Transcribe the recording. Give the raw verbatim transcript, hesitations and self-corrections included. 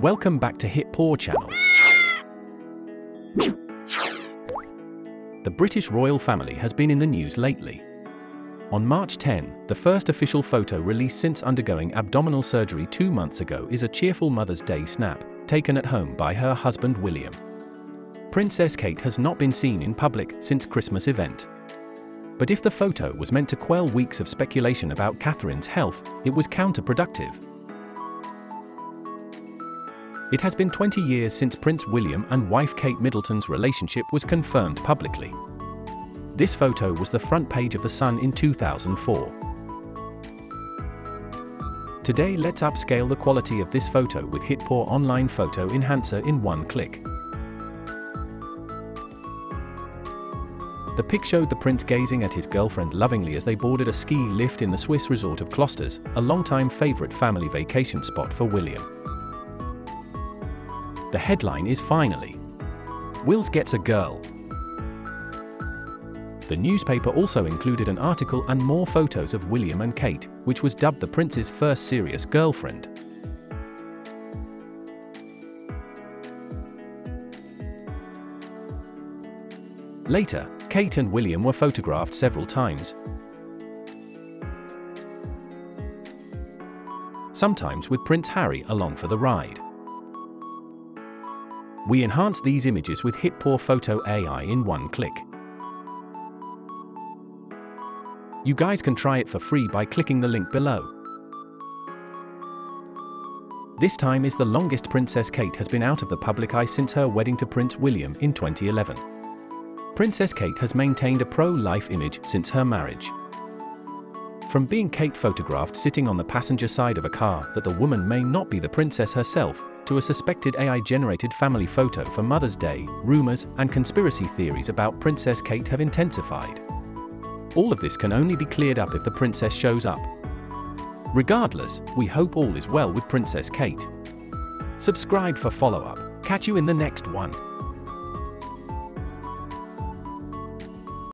Welcome back to HitPaw channel. The British royal family has been in the news lately. On March tenth, the first official photo released since undergoing abdominal surgery two months ago is a cheerful Mother's Day snap, taken at home by her husband William. Princess Kate has not been seen in public since Christmas event. But if the photo was meant to quell weeks of speculation about Catherine's health, it was counterproductive. It has been twenty years since Prince William and wife Kate Middleton's relationship was confirmed publicly. This photo was the front page of The Sun in two thousand four. Today let's upscale the quality of this photo with HitPaw Online Photo Enhancer in one click. The pic showed the prince gazing at his girlfriend lovingly as they boarded a ski lift in the Swiss resort of Klosters, a longtime favorite family vacation spot for William. The headline is finally, Wills gets a girl. The newspaper also included an article and more photos of William and Kate, which was dubbed the prince's first serious girlfriend. Later, Kate and William were photographed several times, sometimes with Prince Harry along for the ride. We enhance these images with HitPaw Photo A I in one click. You guys can try it for free by clicking the link below. This time is the longest Princess Kate has been out of the public eye since her wedding to Prince William in twenty eleven. Princess Kate has maintained a pro-life image since her marriage. From being Kate photographed sitting on the passenger side of a car that the woman may not be the princess herself, to a suspected A I-generated family photo for Mother's Day, rumors and conspiracy theories about Princess Kate have intensified. All of this can only be cleared up if the princess shows up. Regardless, we hope all is well with Princess Kate. Subscribe for follow-up. Catch you in the next one.